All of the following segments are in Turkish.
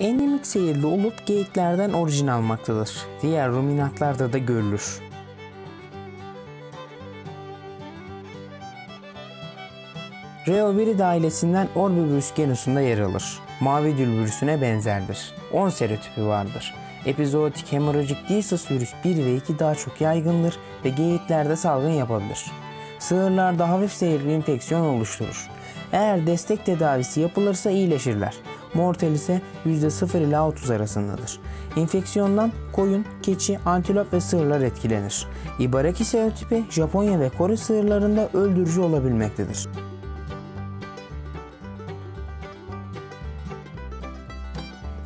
Endemik seyirli olup geyiklerden orijin almaktadır. Diğer ruminantlarda da görülür. Reovirid ailesinden Orbi virüs genusunda yer alır. Mavi dil virüsüne benzerdir. 10 serotipi vardır. Epizootik hemorajik disease virüs 1 ve 2 daha çok yaygındır ve geyiklerde salgın yapabilir. Sığırlarda hafif seyirli enfeksiyon oluşturur. Eğer destek tedavisi yapılırsa iyileşirler. Mortal ise %0 ila 30 arasındadır. Enfeksiyondan koyun, keçi, antilop ve sığırlar etkilenir. İbaraki serotipi Japonya ve Kore sığırlarında öldürücü olabilmektedir.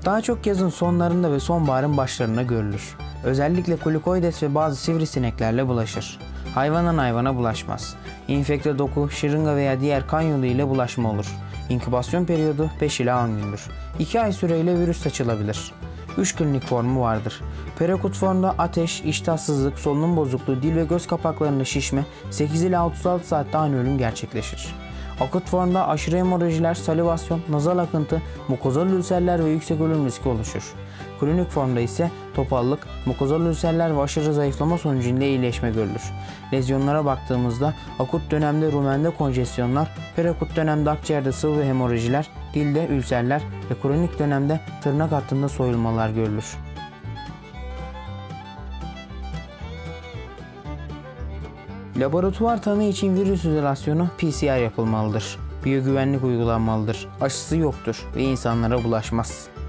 Daha çok yazın sonlarında ve sonbaharın başlarında görülür. Özellikle Culicoides ve bazı sivrisineklerle bulaşır. Hayvandan hayvana bulaşmaz. İnfekte doku, şırınga veya diğer kan yolu ile bulaşma olur. İnkübasyon periyodu 5 ila 10 gündür. 2 ay süreyle virüs saçılabilir. 3 günlük formu vardır. Perokut formda ateş, iştahsızlık, solunum bozukluğu, dil ve göz kapaklarında şişme, 8 ila 36 saatte ani ölüm gerçekleşir. Akut formda aşırı hemorajiler, salivasyon, nazal akıntı, mukozal ülserler ve yüksek ölüm riski oluşur. Kronik formda ise topallık, mukozal ülserler ve aşırı zayıflama sonucunda iyileşme görülür. Lezyonlara baktığımızda akut dönemde rumende konjesyonlar, perakut dönemde akciğerde sıvı ve hemorajiler, dilde ülserler ve kronik dönemde tırnak hattında soyulmalar görülür. Laboratuvar tanı için virüs izolasyonu PCR yapılmalıdır. Biyogüvenlik uygulanmalıdır. Aşısı yoktur ve insanlara bulaşmaz.